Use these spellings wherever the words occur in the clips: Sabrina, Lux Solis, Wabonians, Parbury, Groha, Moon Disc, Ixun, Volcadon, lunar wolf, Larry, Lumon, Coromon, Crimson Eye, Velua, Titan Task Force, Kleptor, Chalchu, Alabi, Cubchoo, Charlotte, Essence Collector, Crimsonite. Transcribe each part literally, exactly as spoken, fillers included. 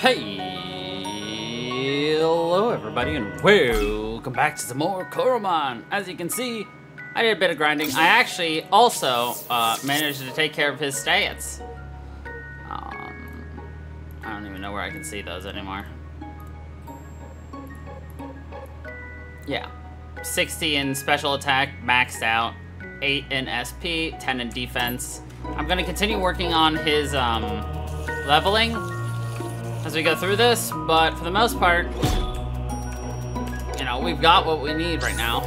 Hey, hello everybody, and welcome back to some more Coromon. As you can see, I did a bit of grinding. I actually also uh, managed to take care of his stats. Um, I don't even know where I can see those anymore. Yeah, sixty in special attack, maxed out, eight in S P, ten in defense. I'm gonna continue working on his um, leveling as we go through this, but for the most part, you know, we've got what we need right now.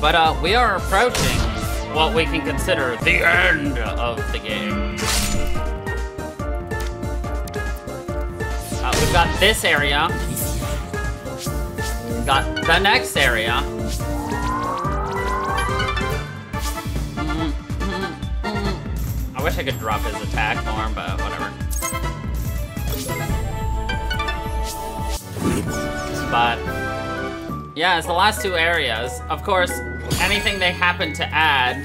But uh, we are approaching what we can consider the end of the game. Uh, we've got this area. We've got the next area. I wish I could drop his attack form, but whatever. But, yeah, it's the last two areas. Of course, anything they happen to add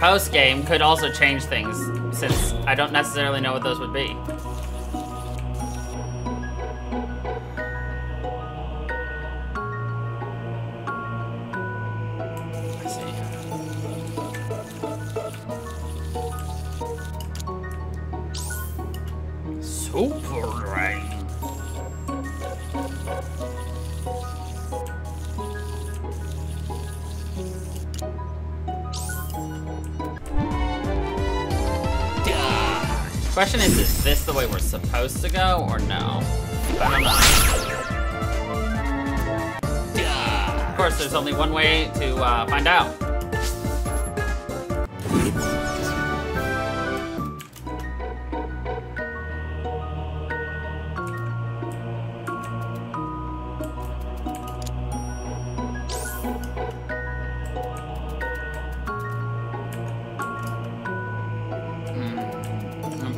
post-game could also change things, since I don't necessarily know what those would be. Question is, is this the way we're supposed to go, or no? I don't know. Of course, there's only one way to uh, find out.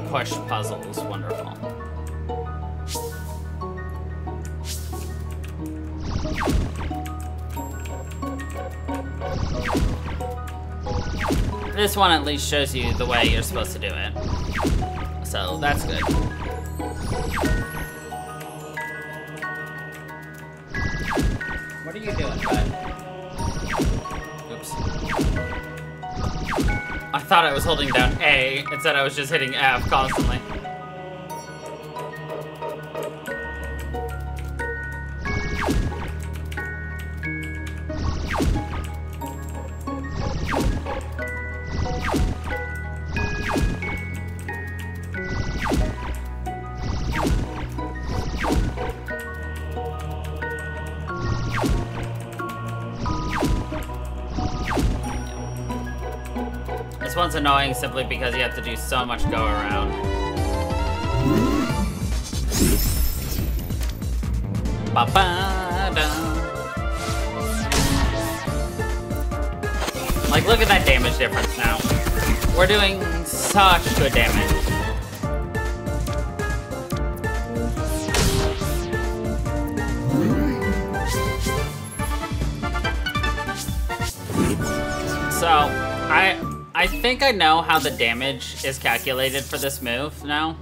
Push puzzles, wonderful. This one at least shows you the way you're supposed to do it, so that's good. What are you doing, bud? Oops. I thought I was holding down A, instead I was just hitting F constantly. This one's annoying simply because you have to do so much go around. Ba-ba-da. Like, look at that damage difference now. We're doing such good damage. So, I... I think I know how the damage is calculated for this move now,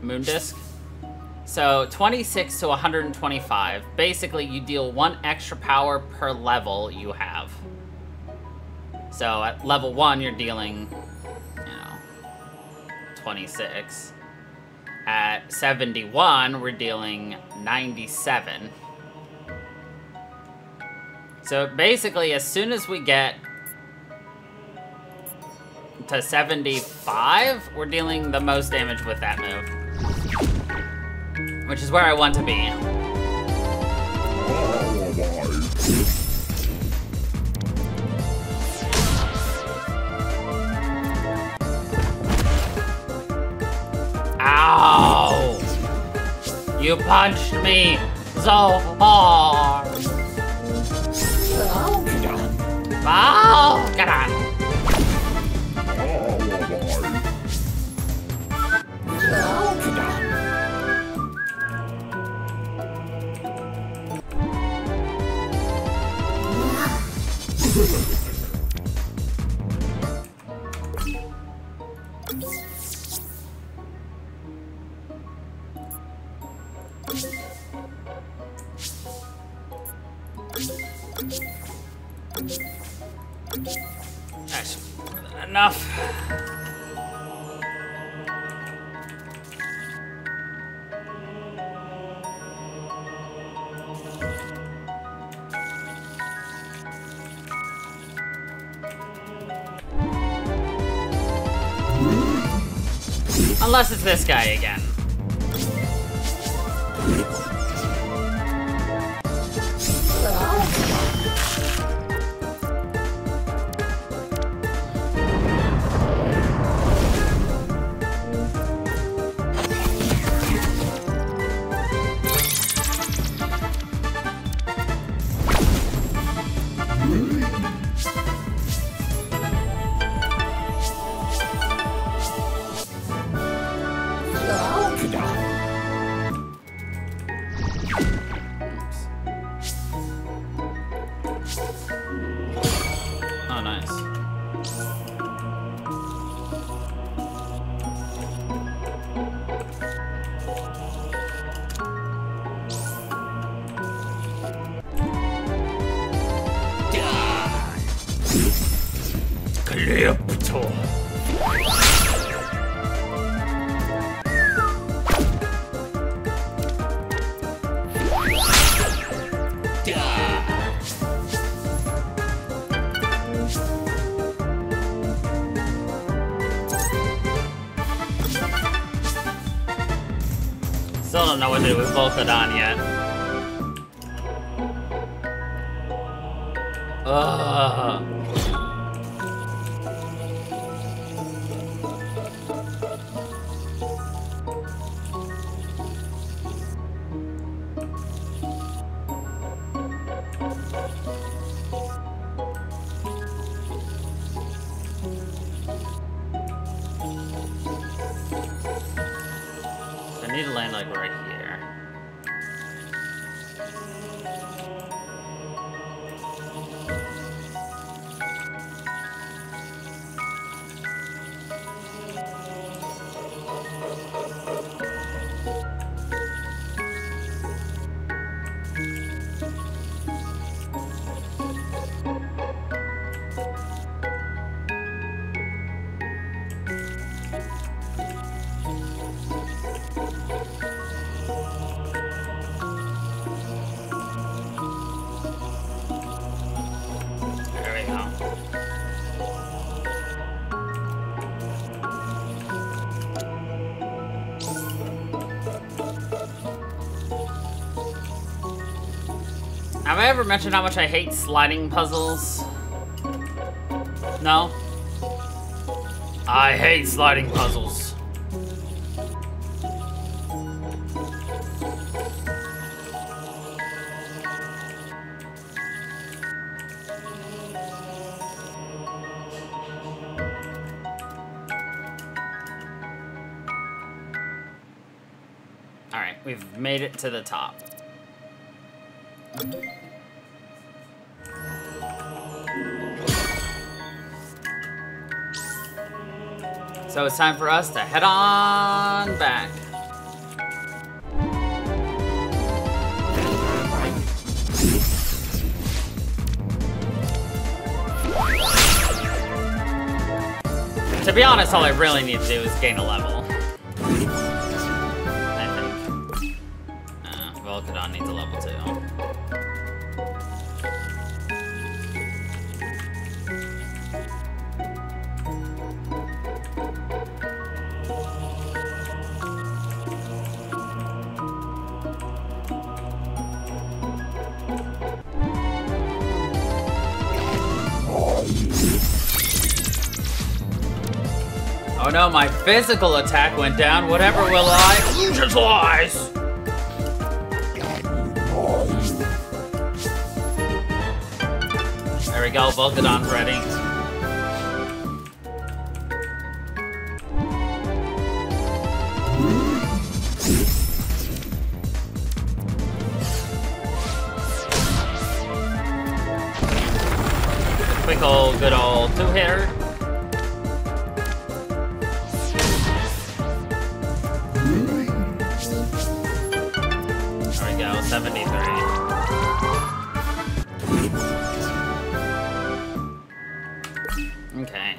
Moon Disc. So twenty-six to one hundred twenty-five, basically you deal one extra power per level you have. So at level one, you're dealing, you know, twenty-six. At seventy-one, we're dealing ninety-seven. So basically, as soon as we get to seventy-five, we're dealing the most damage with that move, which is where I want to be. Ow! You punched me so hard! Volcadon! Volcadon! That's enough. Unless it's this guy again. Still don't know what to do with Volcadon yet. Ugh. Have I ever mentioned how much I hate sliding puzzles? No? I hate sliding puzzles. Alright, we've made it to the top. So it's time for us to head on back. To be honest, all I really need to do is gain a level. I think. Uh, Volcadon needs a level too. Oh no, my physical attack went down. Whatever will I? You just lies! There we go, Volcadon's ready. typical good old two-hitter. There we go, seventy-three. Okay.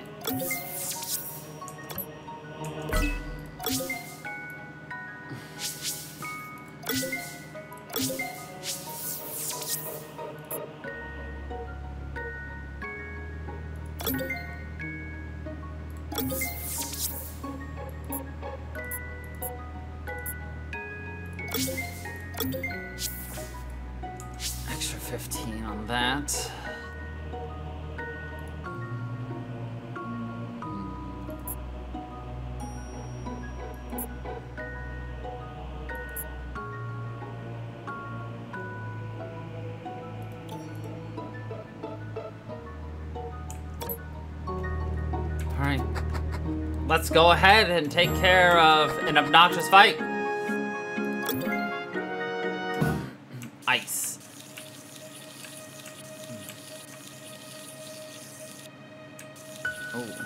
Extra fifteen on that. Let's go ahead and take care of an obnoxious fight. Ice. Oh.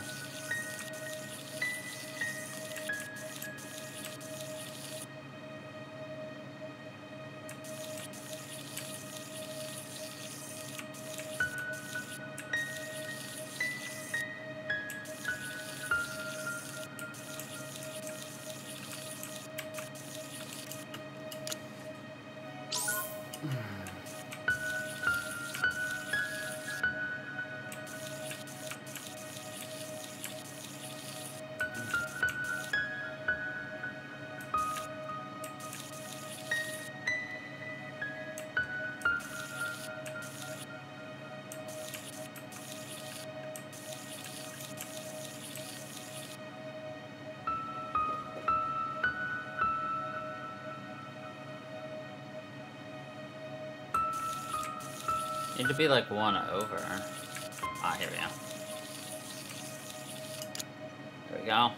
Need to be like one over. Ah, here we go. There we go.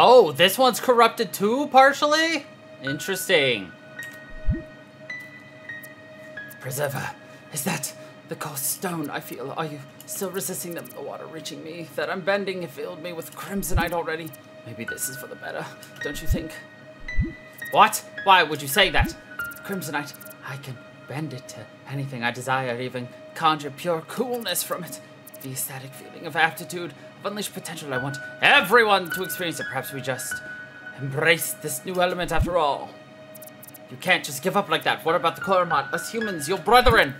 Oh, this one's corrupted too, partially? Interesting. Preserver, is that the cold stone I feel? Are you still resisting them? The water reaching me, that I'm bending, it filled me with Crimsonite already. Maybe this is for the better, don't you think? What? Why would you say that? Crimsonite, I can bend it to anything I desire, even conjure pure coolness from it. The ecstatic feeling of aptitude, of unleashed potential I want everyone to experience it. Perhaps we just embrace this new element after all. You can't just give up like that. What about the Coromon? Us humans, your brethren!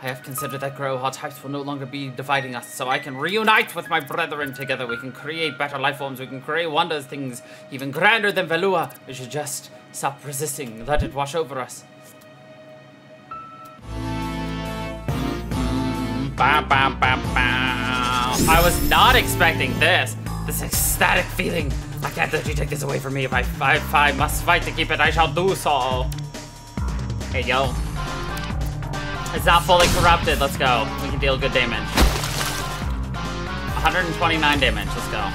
I have considered that Groha types will no longer be dividing us, so I can reunite with my brethren together. We can create better life forms. We can create wonders, things even grander than Velua. We should just stop resisting. Let it wash over us. Ba, ba, ba, ba. I was not expecting this. This ecstatic feeling. I can't let you take this away from me. If I, if I, if I must fight to keep it, I shall do so. Hey, yo. It's not fully corrupted. Let's go. We can deal good damage. one hundred twenty-nine damage. Let's go.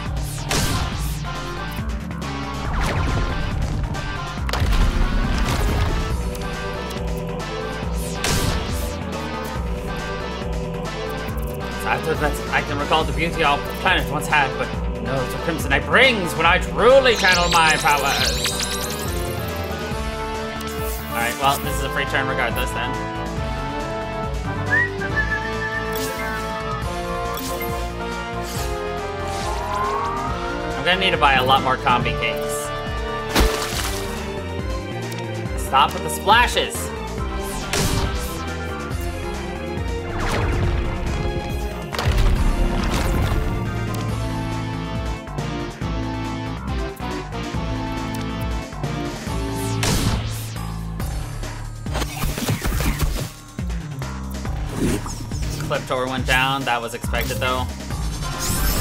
After that, I can recall the beauty our planet once had, but no, to Crimson Eye brings when I truly channel my powers. Alright, well, this is a free turn regardless then. I'm gonna need to buy a lot more combi cakes. Stop with the splashes! Kleptor went down. That was expected, though.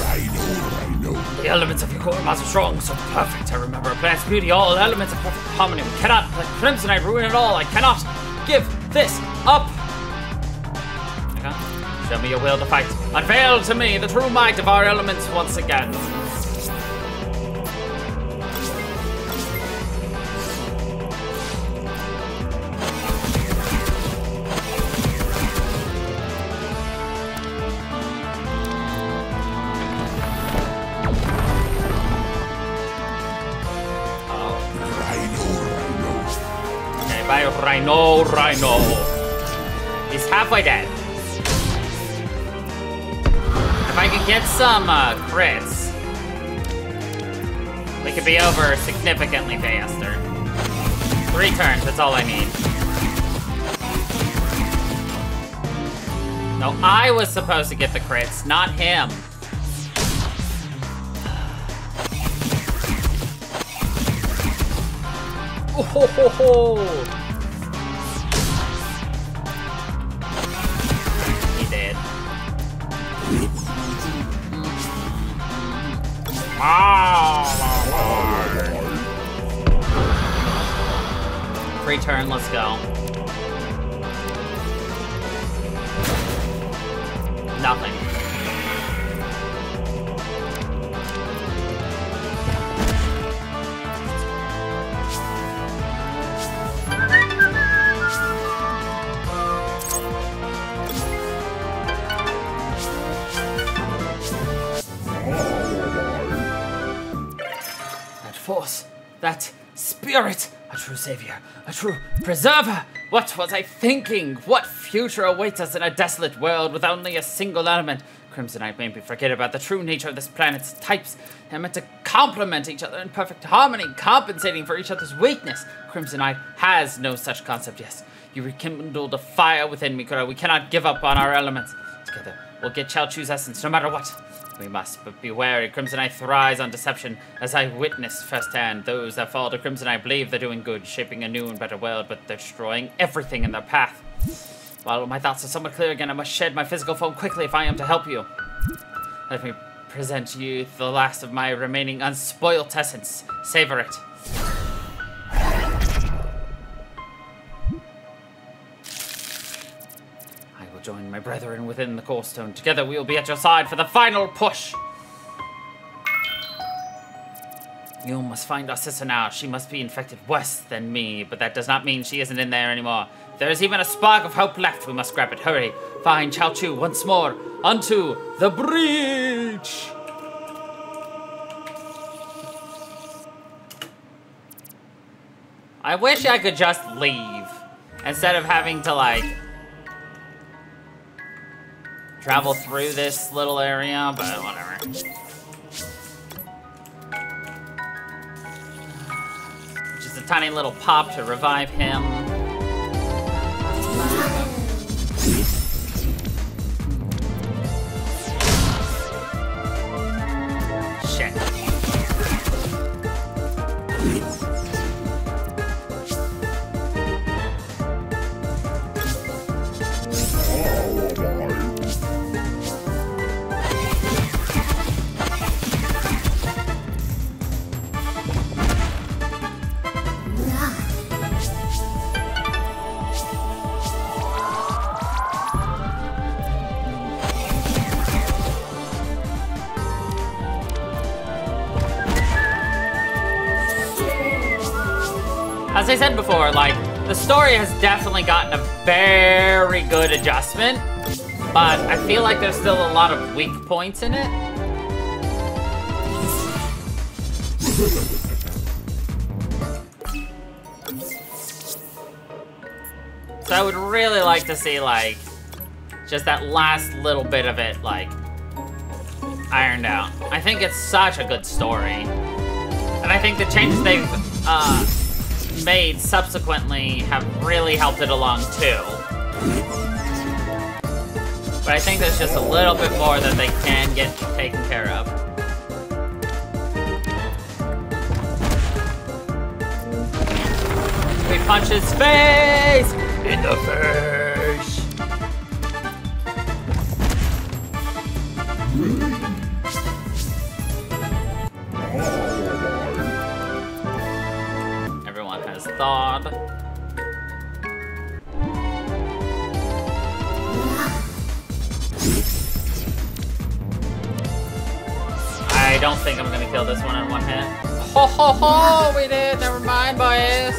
I know, I know. The elements of your Coromons are strong, so perfect. I remember a planet's beauty, all elements of perfect harmony. We cannot let Crimsonite ruin it all. I cannot give this up. Okay. Show me your will to fight. Unveil to me the true might of our elements once again. Rhino, Rhino. He's halfway dead. If I could get some uh, crits, we could be over significantly faster. Three turns, that's all I need. No, I was supposed to get the crits, not him. Oh, ho, ho, ho. Oh, free turn, let's go. Nothing. That spirit, a true savior, a true preserver. What was I thinking? What future awaits us in a desolate world with only a single element? Crimsonite made me forget about the true nature of this planet's types. They're meant to complement each other in perfect harmony, compensating for each other's weakness. Crimsonite has no such concept, yes. You rekindled a fire within me, Kuro. We cannot give up on our elements. Together, we'll get Chow Chu's essence no matter what. We must, but be wary. Crimsonite thrives on deception, as I witnessed firsthand. Those that fall to Crimsonite believe they're doing good, shaping a new and better world, but they're destroying everything in their path. While my thoughts are somewhat clear again, I must shed my physical form quickly if I am to help you. Let me present you the last of my remaining unspoilt essence. Savor it. Join my brethren within the core stone. Together we will be at your side for the final push. You must find our sister now. She must be infected worse than me, but that does not mean she isn't in there anymore. If there is even a spark of hope left, we must grab it. Hurry, find Chalchu once more. Onto the breach. I wish I could just leave instead of having to like travel through this little area, but whatever. Just a tiny little pop to revive him. Shit. As I said before, like, the story has definitely gotten a very good adjustment, but I feel like there's still a lot of weak points in it. So I would really like to see, like, just that last little bit of it, like, ironed out. I think it's such a good story. And I think the changes they've, uh... made subsequently have really helped it along too. But I think there's just a little bit more that they can get taken care of. We punch his face in the face. Everyone has thawed. I don't think I'm gonna kill this one in one hit. Ho ho ho! We did! Never mind, boys!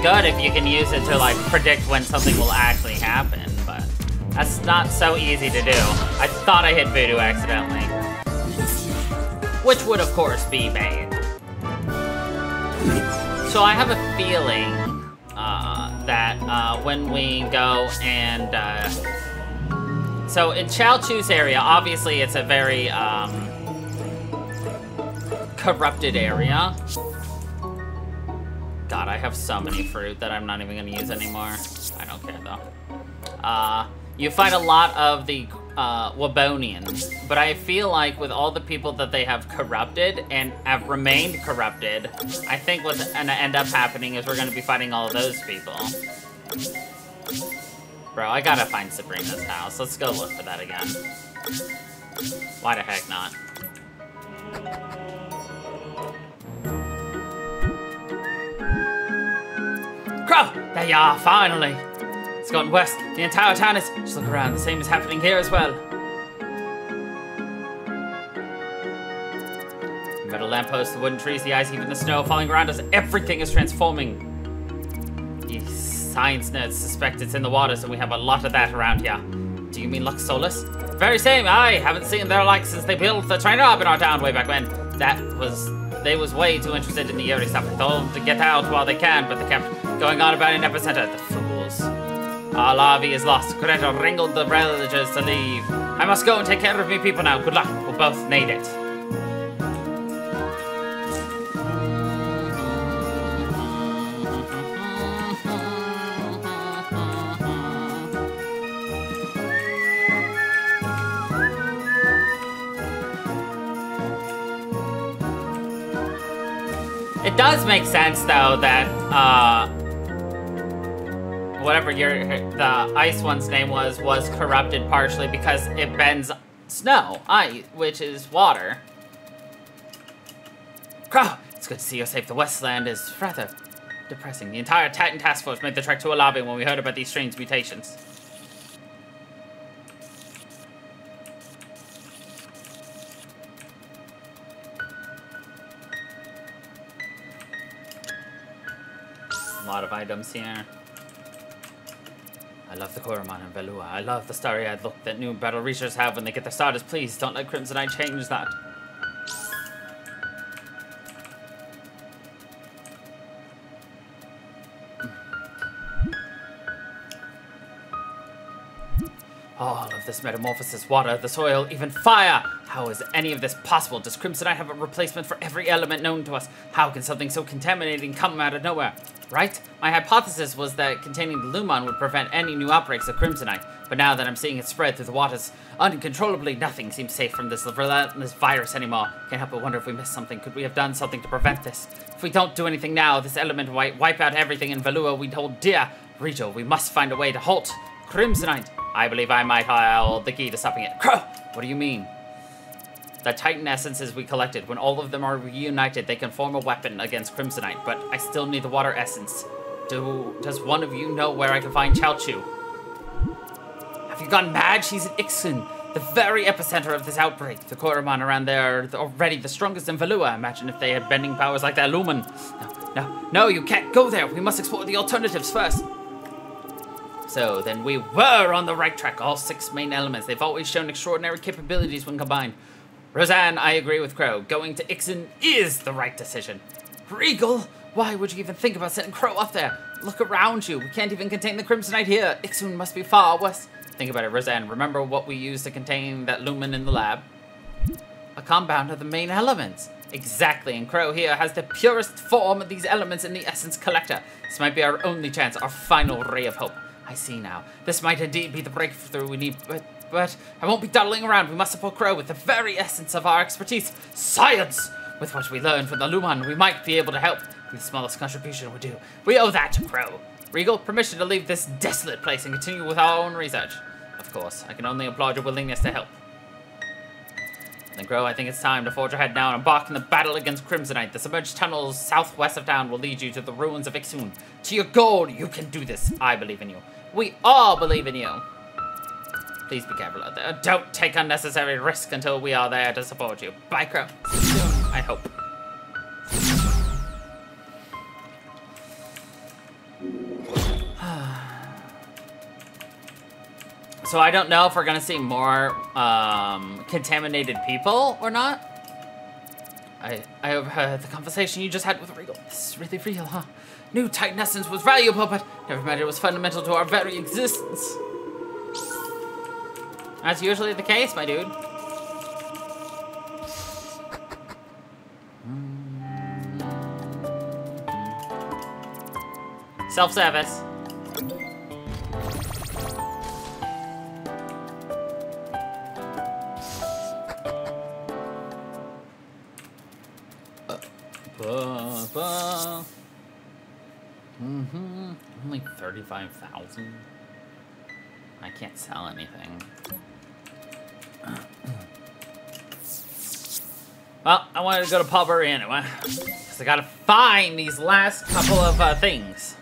Good if you can use it to like predict when something will actually happen, but that's not so easy to do. I thought I hit Voodoo accidentally, which would of course be bad. So I have a feeling uh, that uh, when we go and uh, so in Chow Chu's area, obviously it's a very um, corrupted area. God, I have so many fruit that I'm not even going to use anymore. I don't care, though. Uh, you find a lot of the uh, Wabonians, but I feel like with all the people that they have corrupted and have remained corrupted, I think what's going to end up happening is we're going to be fighting all of those people. Bro, I gotta find Sabrina's house. Let's go look for that again. Why the heck not? Crow! There you are, finally! It's gone west. The entire town is... Just look around. The same is happening here as well. The metal lampposts, the wooden trees, the ice, even the snow falling around us. Everything is transforming. These science nerds suspect it's in the waters, and we have a lot of that around here. Do you mean Lux Solis? The very same. I haven't seen their like since they built the trainer up in our town way back when. That was... They was way too interested in the eerie stuff. I told them to get out while they can, but they kept going on about an epicenter. The fools. Our larvae is lost. Coretta wrangled the villagers to leave. I must go and take care of me people now. Good luck. We'll both need it. It does make sense, though, that, uh, whatever your, the ice one's name was, was corrupted partially because it bends snow, ice, which is water. Crow, it's good to see you're safe. The Westland is rather depressing. The entire Titan Task Force made the trek to Alabi when we heard about these strange mutations. A lot of items here. I love the Coromon and Velua. I love the starry-eyed look that new battle reachers have when they get their starters. Please don't let Crimsonite change that. All of this metamorphosis, water, the soil, even fire! How is any of this possible? Does Crimsonite have a replacement for every element known to us? How can something so contaminating come out of nowhere? Right? My hypothesis was that containing the Lumon would prevent any new outbreaks of Crimsonite, but now that I'm seeing it spread through the waters uncontrollably, nothing seems safe from this relentless virus anymore. Can't help but wonder if we missed something. Could we have done something to prevent this? If we don't do anything now, this element might wipe out everything in Velua we hold dear. Rito, we must find a way to halt Crimsonite. I believe I might hold the key to stopping it. Crow! What do you mean? The Titan essences we collected, when all of them are reunited, they can form a weapon against Crimsonite, but I still need the water essence. Do, does one of you know where I can find Chalchu? Have You've gone mad? She's in Ixun, the very epicenter of this outbreak. The Coromon around there are already the strongest in Velua. Imagine if they had bending powers like their Lumon. No, no, no, you can't go there. We must explore the alternatives first. So then we were on the right track. All six main elements. They've always shown extraordinary capabilities when combined. Roseanne, I agree with Crow. Going to Ixun is the right decision. Regal, why would you even think about sending Crow up there? Look around you. We can't even contain the Crimsonite here. Ixun must be far west. Think about it, Roseanne. Remember what we used to contain that Lumon in the lab? A compound of the main elements. Exactly, and Crow here has the purest form of these elements in the Essence Collector. This might be our only chance, our final ray of hope. I see now. This might indeed be the breakthrough we need, but, but I won't be dawdling around. We must support Crow with the very essence of our expertise. Science! With what we learned from the Lumon, we might be able to help. The smallest contribution we do. We owe that to Crow. Regal, permission to leave this desolate place and continue with our own research. Of course, I can only applaud your willingness to help. Then Crow, I think it's time to forge ahead now and embark in the battle against Crimsonite. The submerged tunnels southwest of town will lead you to the ruins of Ixun. To your goal, you can do this. I believe in you. We all believe in you. Please be careful out there. Don't take unnecessary risks until we are there to support you. Bye, Crow. I hope. So I don't know if we're gonna see more um, contaminated people or not. I I overheard the conversation you just had with Regal. This is really real, huh? New Titan essence was valuable, but never mind, it was fundamental to our very existence. That's usually the case, my dude. Self-service. Mm-hmm. Only thirty-five thousand. I can't sell anything. Well, I wanted to go to Parbury anyway, because I gotta find these last couple of uh, things.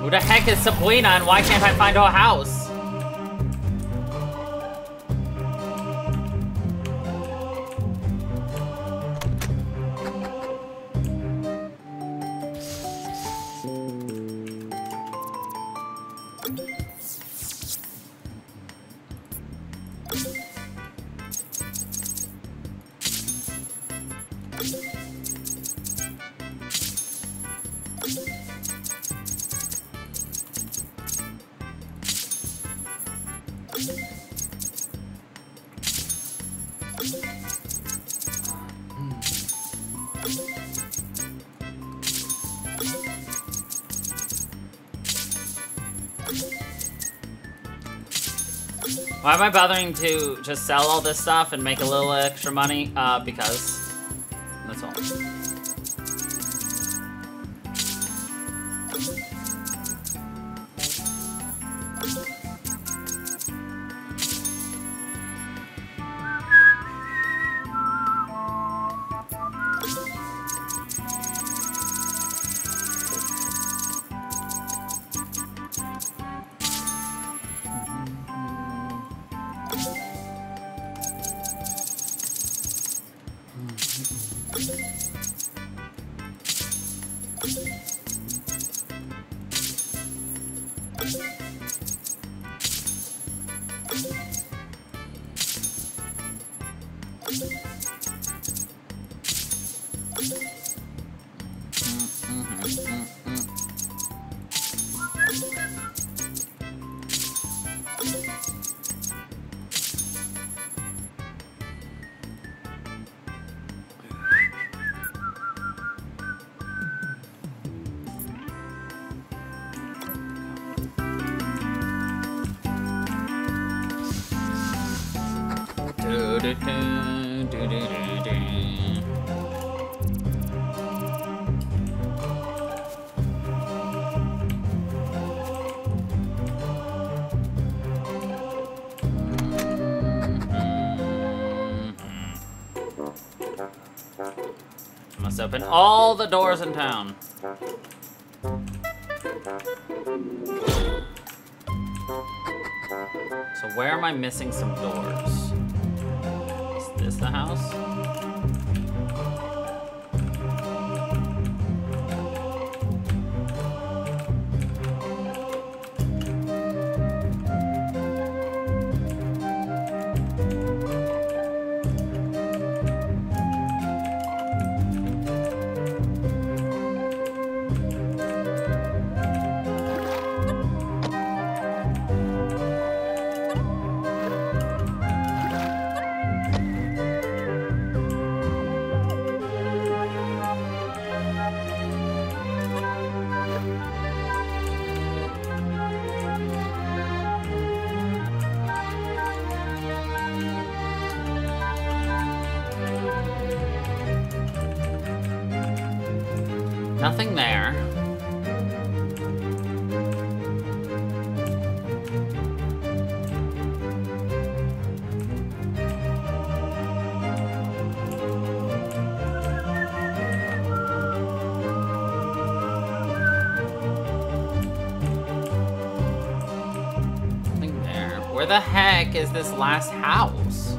Who the heck is Sabrina, and why can't I find her house? Why am I bothering to just sell all this stuff and make a little extra money? Uh, because that's all. Must open all the doors in town. So where am I missing some doors? Is this the house? Nothing there. Nothing there. Where the heck is this last house?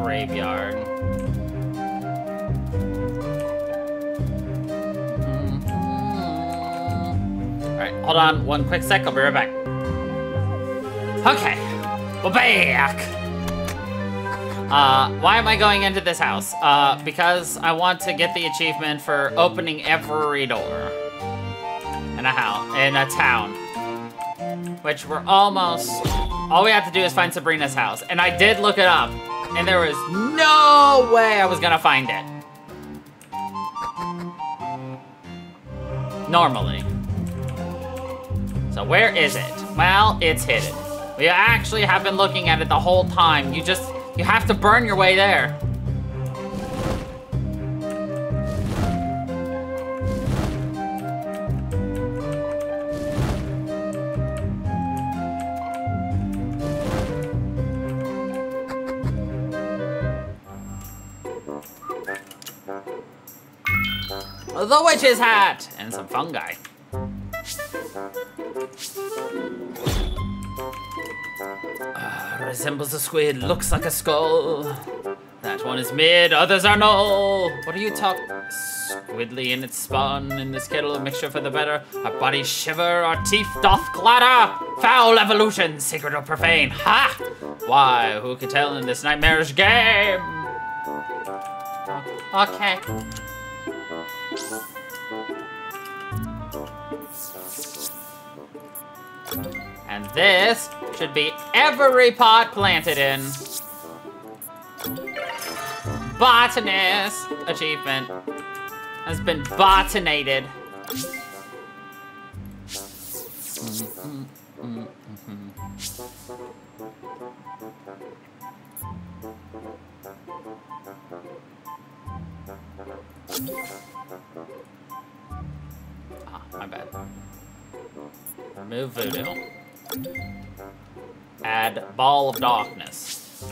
Graveyard. Mm-hmm. Alright, hold on one quick sec, I'll be right back. Okay, we're back! Uh, why am I going into this house? Uh, because I want to get the achievement for opening every door in a house, in a town. Which we're almost... All we have to do is find Sabrina's house. And I did look it up. And there was no way I was gonna find it. Normally. So where is it? Well, it's hidden. We actually have been looking at it the whole time. You just, you have to burn your way there. The witch's hat! And some fungi. Uh, resembles a squid, looks like a skull. That one is mid, others are null. What are you talking? Squidly in its spawn, in this kettle, a mixture for the better. Our bodies shiver, our teeth doth clatter. Foul evolution, sacred or profane. Ha! Why, who could tell in this nightmarish game? Okay. And this should be every pot planted in. Botanist achievement has been botanated. Mm-hmm, mm-hmm, mm-hmm. Ah, my bad. Remove voodoo. Add ball of darkness.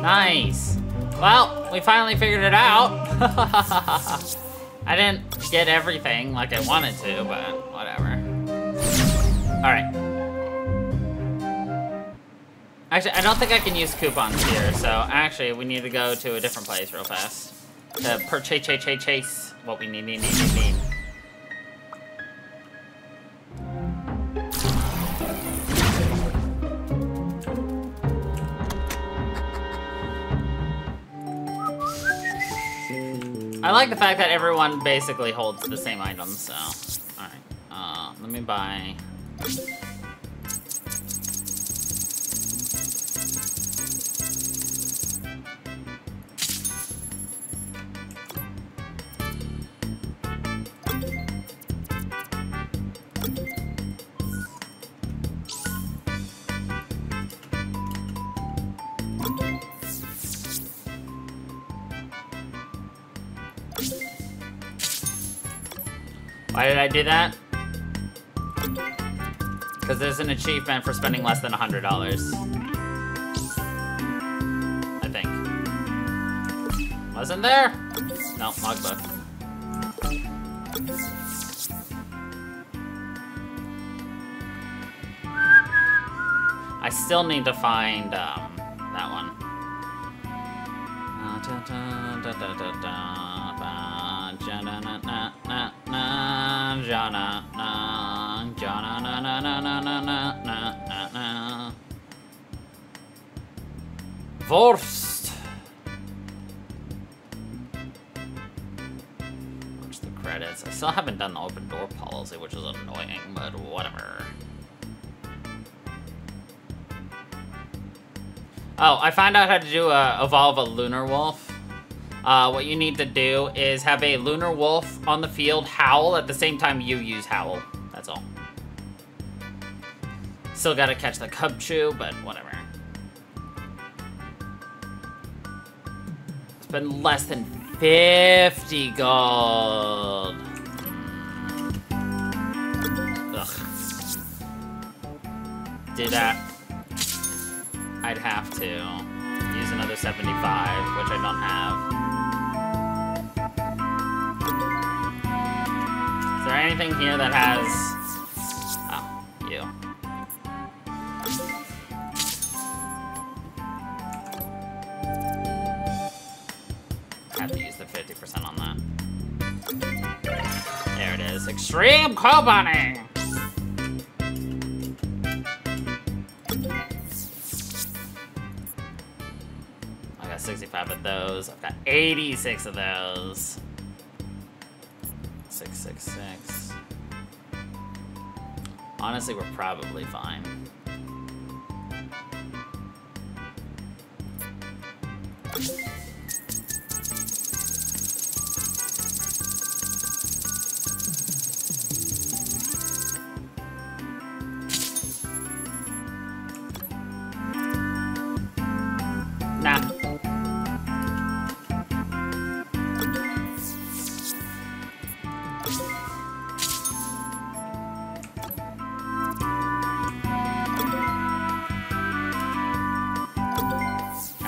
Nice. Well, we finally figured it out. I didn't get everything like I wanted to, but whatever. Alright. Actually, I don't think I can use coupons here, so actually we need to go to a different place real fast. To purchase, chase, chase, chase. What we need, need, need, need, need. I like the fact that everyone basically holds the same items, so. Alright, uh, let me buy... Why did I do that? Because there's an achievement for spending less than one hundred dollars. was in there? No, logbook. I still need to find um, that one. Vorst. Where's the credits? I still haven't done the open door policy, which is annoying, but whatever. Oh, I found out how to do a, evolve a lunar wolf. Uh, what you need to do is have a lunar wolf on the field howl at the same time you use howl. That's all. Still gotta catch the Cubchoo, but whatever. It's been less than fifty gold. Ugh. Do that. I'd have to use another seventy-five, which I don't have. Is there anything here that has... Oh, you. I have to use the fifty percent on that. There it is. Extreme couponing! sixty-five of those. I've got eighty-six of those. six six six. Honestly, we're probably fine.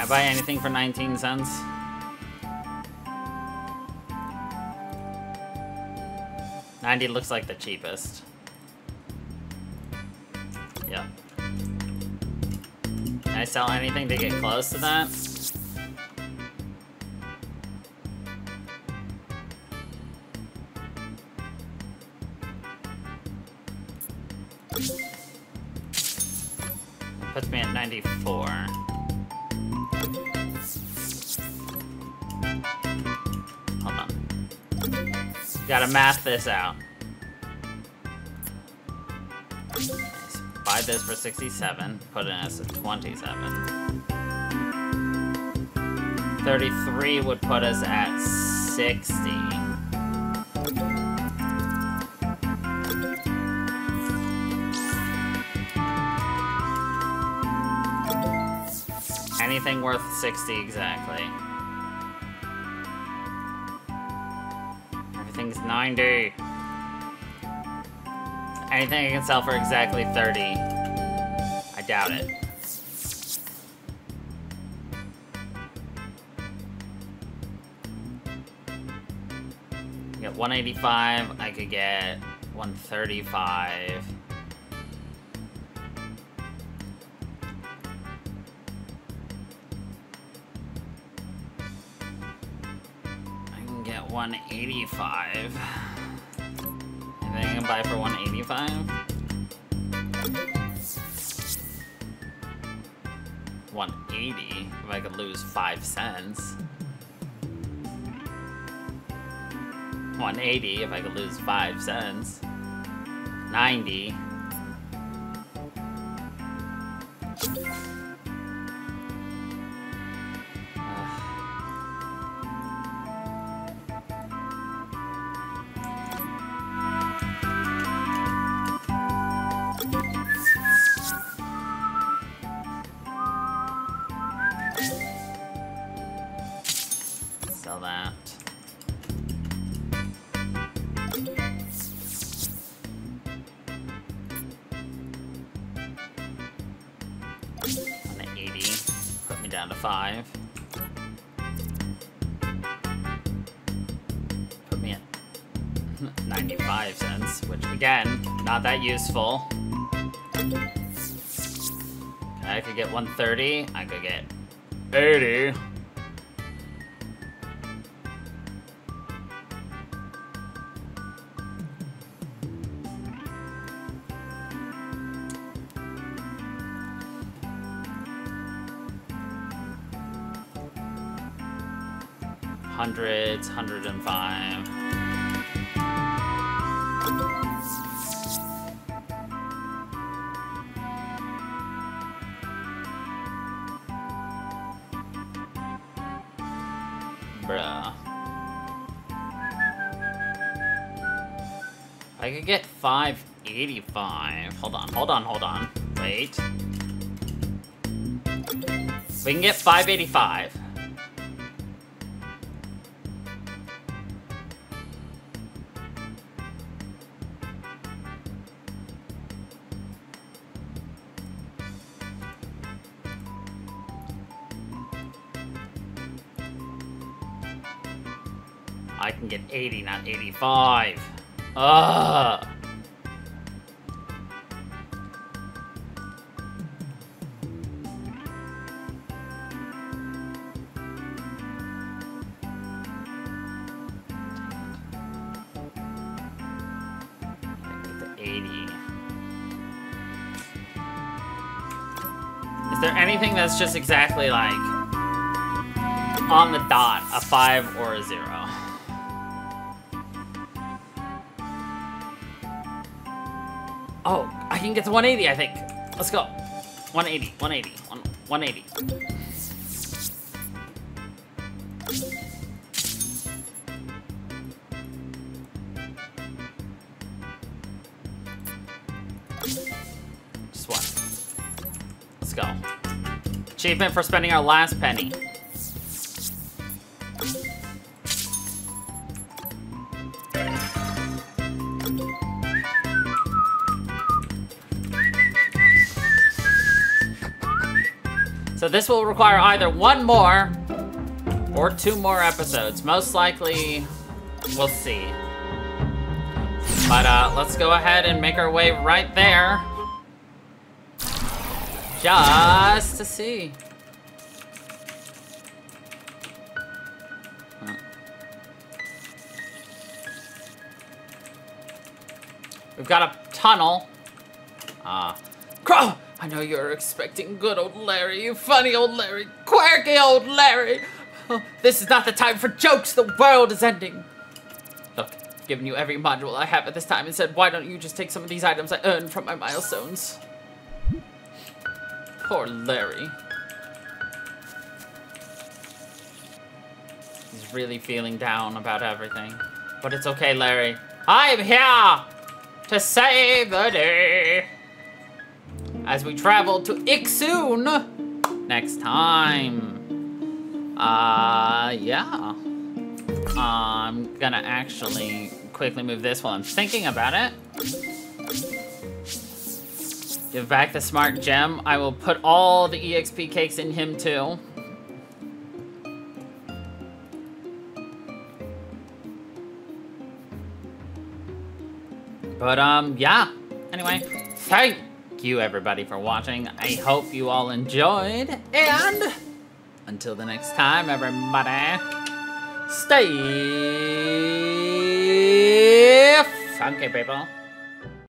Buy anything for nineteen cents. ninety looks like the cheapest. Yep. Can I sell anything to get close to that? That puts me at ninety-four. Gotta math this out. Let's buy this for sixty-seven, put it as twenty-seven. thirty-three would put us at sixty. Anything worth sixty exactly. ninety. Anything I can sell for exactly thirty. I doubt it. I get one eighty-five. I could get one thirty-five. one eighty-five. And then I can buy for one eighty-five. one eighty, if I could lose five cents. one eighty, if I could lose five cents. ninety. one eighty, put me down to five. ninety-five cents, which again, not that useful. I could get one thirty, I could get eighty. Hundreds, one hundred five. Bruh. I could get five eighty-five. Hold on, hold on, hold on. Wait. We can get five eighty-five. I can get eighty, not eighty-five. Ugh. eighty. Is there anything that's just exactly like on the dot, a five or a zero? Oh, I can get to one eighty, I think. Let's go. one eighty, one eighty, one eighty. Just one. Let's go. Achievement for spending our last penny. So this will require either one more or two more episodes. Most likely, we'll see. But uh, let's go ahead and make our way right there. Just to see. We've got a tunnel. Ah. Uh, I know you're expecting good old Larry, you funny old Larry, quirky old Larry. Oh, this is not the time for jokes, the world is ending. Look, I've given you every module I have at this time and said, why don't you just take some of these items I earned from my milestones? Poor Larry. He's really feeling down about everything. But it's okay, Larry. I'm here to save the day. As we travel to Ixun next time. Uh, yeah. Uh, I'm gonna actually quickly move this while I'm thinking about it. Give back the smart gem. I will put all the E X P cakes in him too. But um, yeah. Anyway, thank you everybody for watching. I hope you all enjoyed, and until the next time everybody, stay funky people.